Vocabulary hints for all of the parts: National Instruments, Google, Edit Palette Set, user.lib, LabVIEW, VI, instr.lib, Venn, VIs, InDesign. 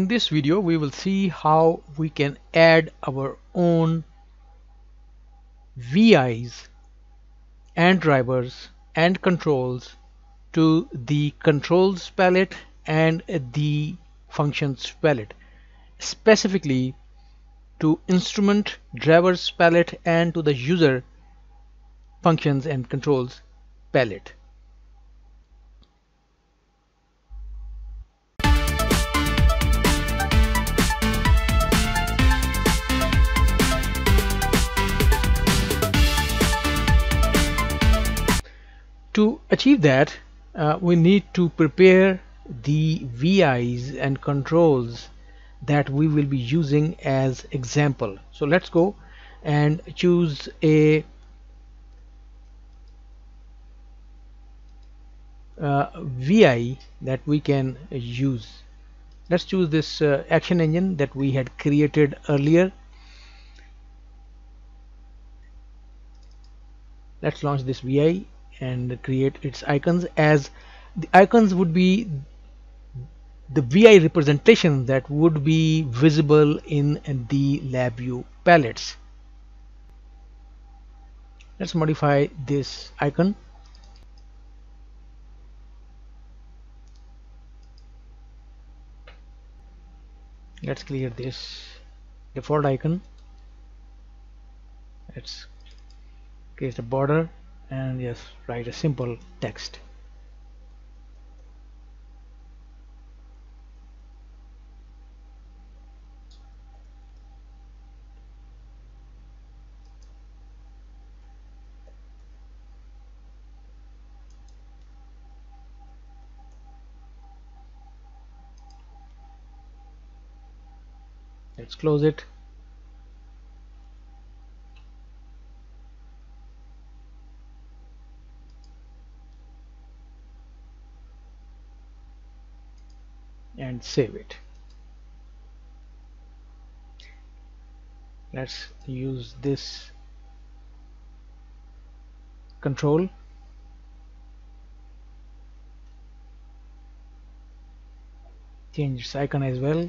in this video we will see how we can add our own VIs and drivers and controls to the controls palette and the functions palette, specifically to instrument drivers palette and to the user functions and controls palette. To achieve that, we need to prepare the VIs and controls that we will be using as example. So let's go and choose a VI that we can use. Let's choose this action engine that we had created earlier. Let's launch this VI and create its icons, as the icons would be the VI representation that would be visible in the LabVIEW palettes. Let's modify this icon. Let's clear this default icon. Let's create a border and just write a simple text. Let's close it. And save it. Let's use this control. Change its icon as well.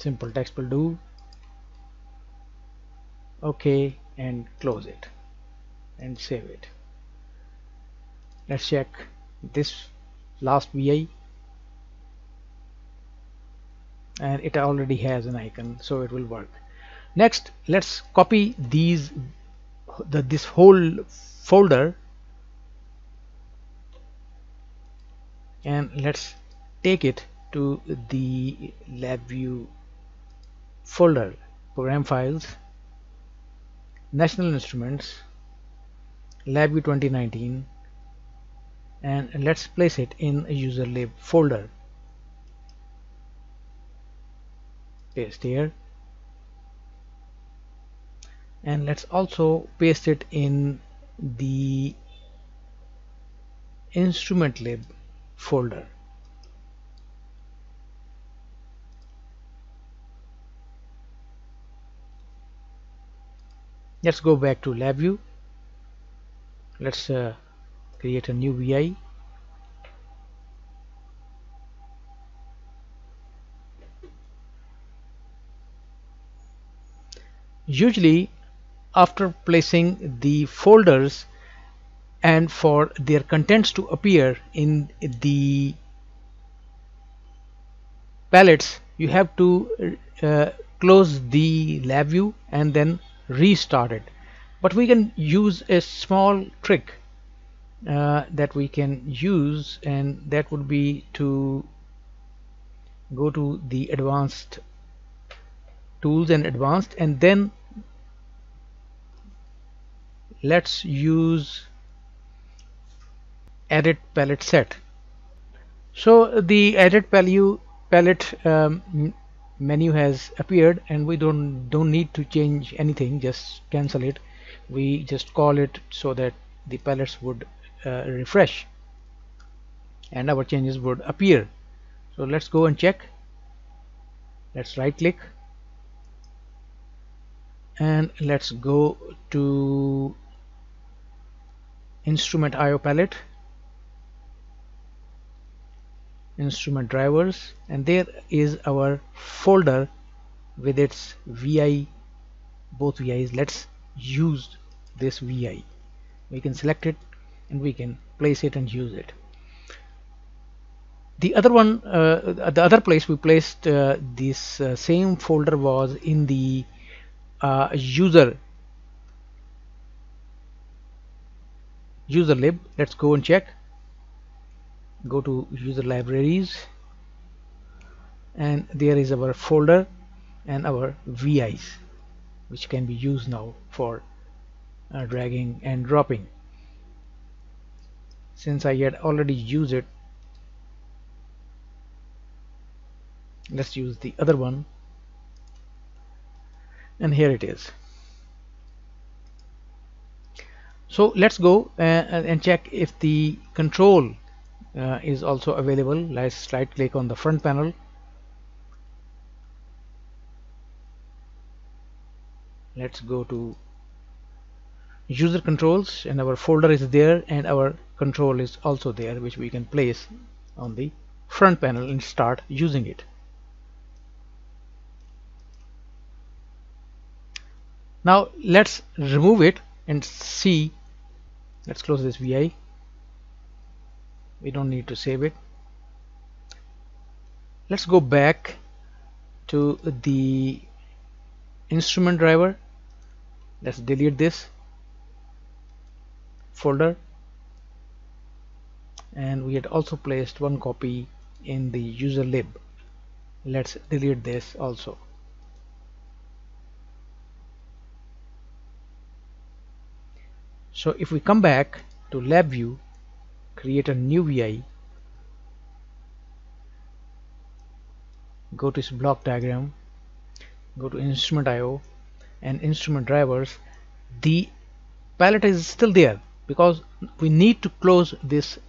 Simple text will do. Okay, and close it and save it. Let's check this last VI, and it already has an icon, so it will work. Next, let's copy this whole folder, and let's take it to the LabVIEW folder, program files, National Instruments, LabVIEW 2019, and let's place it in a user.lib folder. Paste here, and let's also paste it in the instr.lib folder. Let's go back to LabVIEW. Let's create a new VI. Usually, after placing the folders and for their contents to appear in the palettes, you have to close the LabVIEW and then restart it. But we can use a small trick that we can use, and that would be to go to the advanced tools and advanced, and then let's use edit palette set. So the edit palette menu has appeared, and we don't need to change anything. Just cancel it. We just call it so that the palettes would refresh and our changes would appear. So let's go and check. Let's right click and let's go to instrument IO palette, instrument drivers, and there is our folder with its VI, both VIs. Let's use this VI. We can select it and we can place it and use it. The other one, the other place we placed this same folder was in the user.lib. Let's go and check. Go to user libraries, and there is our folder and our VIs, which can be used now for dragging and dropping. Since I had already used it, let's use the other one, and here it is. So let's go and check if the control is also available. Let's right click on the front panel, let's go to user controls, and our folder is there and our control is also there, which we can place on the front panel and start using it. Now let's remove it and see. Let's close this VI, we don't need to save it. Let's go back to the instrument driver. Let's delete this folder, and we had also placed one copy in the user lib. Let's delete this also. So if we come back to LabVIEW, create a new VI, go to its block diagram, go to instrument IO and instrument drivers, the palette is still there because we need to close this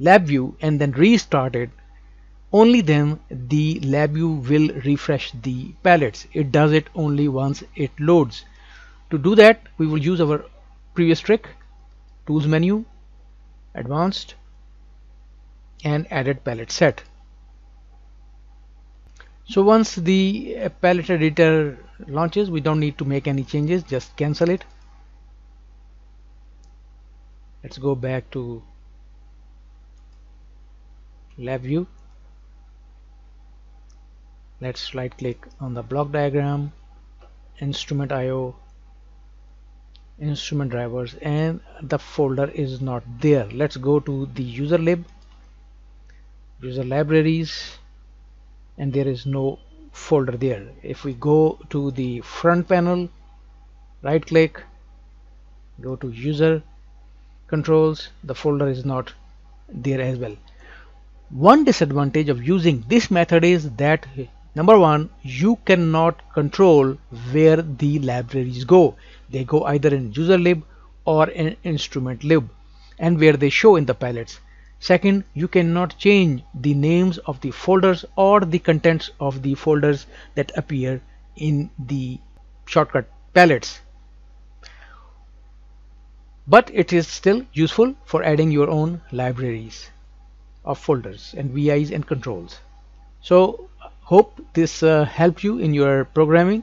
LabVIEW and then restart it. Only then the LabVIEW will refresh the palettes. It does it only once it loads. To do that, we will use our previous trick, tools menu, advanced, and added palette set. So once the palette editor launches, we don't need to make any changes, just cancel it. Let's go back to LabVIEW, let's right click on the block diagram, instrument IO, instrument drivers, and the folder is not there. Let's go to the user lib, user libraries, and there is no folder there. If we go to the front panel, right click, go to user controls, the folder is not there as well. One disadvantage of using this method is that, number one, you cannot control where the libraries go. They go either in user lib or in instrument lib, and where they show in the palettes. Second, you cannot change the names of the folders or the contents of the folders that appear in the shortcut palettes. But it is still useful for adding your own libraries of folders and VIs and controls. So hope this helped you in your programming.